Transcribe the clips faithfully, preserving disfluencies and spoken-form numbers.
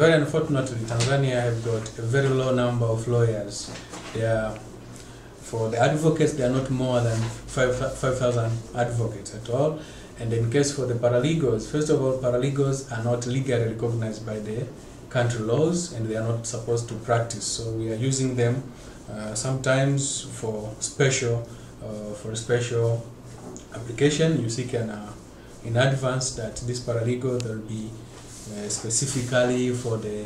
Very unfortunately, Tanzania have got a very low number of lawyers. They are, for the advocates, they are not more than five thousand advocates at all. And in case for the paralegals, first of all, paralegals are not legally recognized by the country laws and they are not supposed to practice. So we are using them uh, sometimes for special, uh, for special application. You see can, uh, in advance that this paralegal will be Uh, specifically for the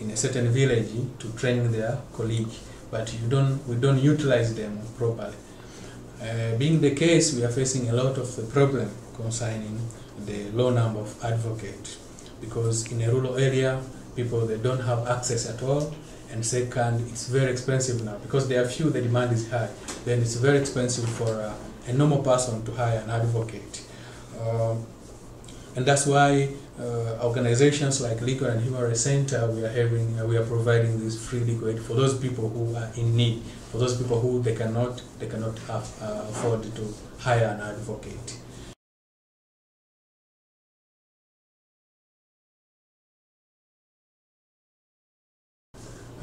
in a certain village to train their colleague, but you don't we don't utilize them properly. Uh, being the case, we are facing a lot of the problem concerning the low number of advocates, because in a rural area people they don't have access at all, and second it's very expensive now because there are few, the demand is high, then it's very expensive for uh, a normal person to hire an advocate. Uh, And that's why uh, organizations like Legal and Human Rights Centre, we are having, uh, we are providing this free legal aid for those people who are in need, for those people who they cannot, they cannot have, uh, afford to hire an advocate.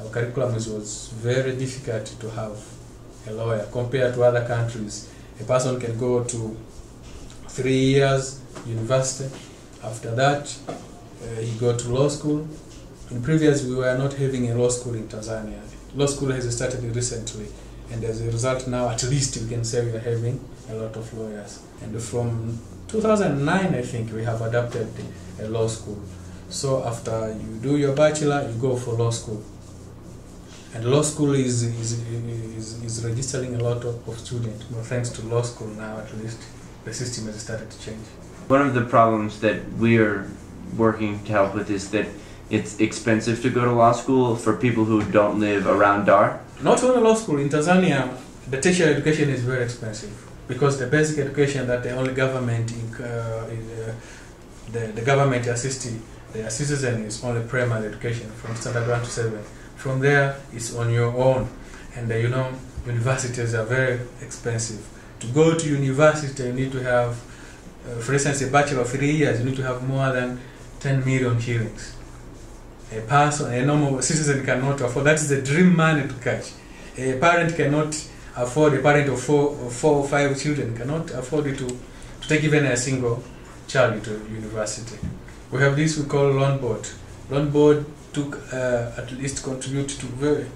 Our curriculum was very difficult to have a lawyer compared to other countries. A person can go to three years university. After that, uh, he got to law school. In previous, we were not having a law school in Tanzania. Law school has started recently, and as a result, now at least you can say we are having a lot of lawyers. And from two thousand nine, I think we have adopted a law school. So after you do your bachelor, you go for law school. And law school is is is, is registering a lot of, of students. Well, thanks to law school now, at least the system has started to change. One of the problems that we're working to help with is that it's expensive to go to law school for people who don't live around Dar. Not only law school, in Tanzania the tertiary education is very expensive because the basic education that the only government, uh, uh, the, the government assisting the citizen is only primary education from standard one to seven. From there it's on your own, and uh, you know universities are very expensive. To go to university you need to have, Uh, for instance, a bachelor of three years, you need to have more than ten million shillings. A person, a normal citizen cannot afford. That is the dream money to catch. A parent cannot afford, a parent of four or, four or five children cannot afford to, to take even a single child to university. We have this we call loan board. Loan board took, uh, at least contribute to very,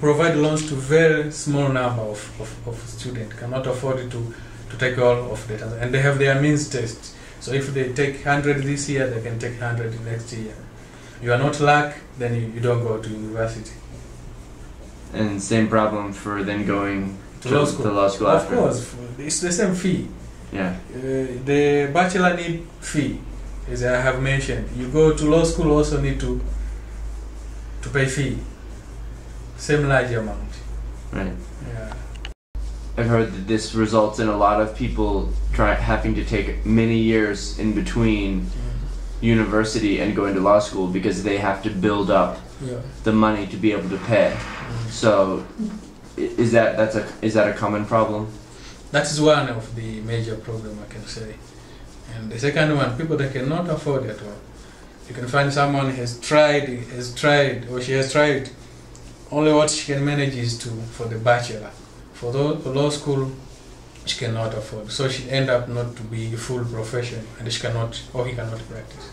provide loans to very small number of, of, of students, cannot afford to to take all of the, and they have their means test. So if they take one hundred this year, they can take one hundred next year. You are not luck, then you, you don't go to university. And same problem for then going to, to law school. To law school of after. Course, it's the same fee. Yeah. Uh, the bachelor need fee, as I have mentioned. You go to law school also need to to pay fee, same large amount. Right. Yeah. I've heard that this results in a lot of people try, having to take many years in between university and going to law school because they have to build up yeah. the money to be able to pay. So, is that that's a is that a common problem? That is one of the major problem I can say. And the second one, people that cannot afford at all. You can find someone has tried has tried or she has tried. Only what she can manage is to for the bachelor. For law school, she cannot afford, so she end up not to be a full profession, and she cannot, or he cannot practice.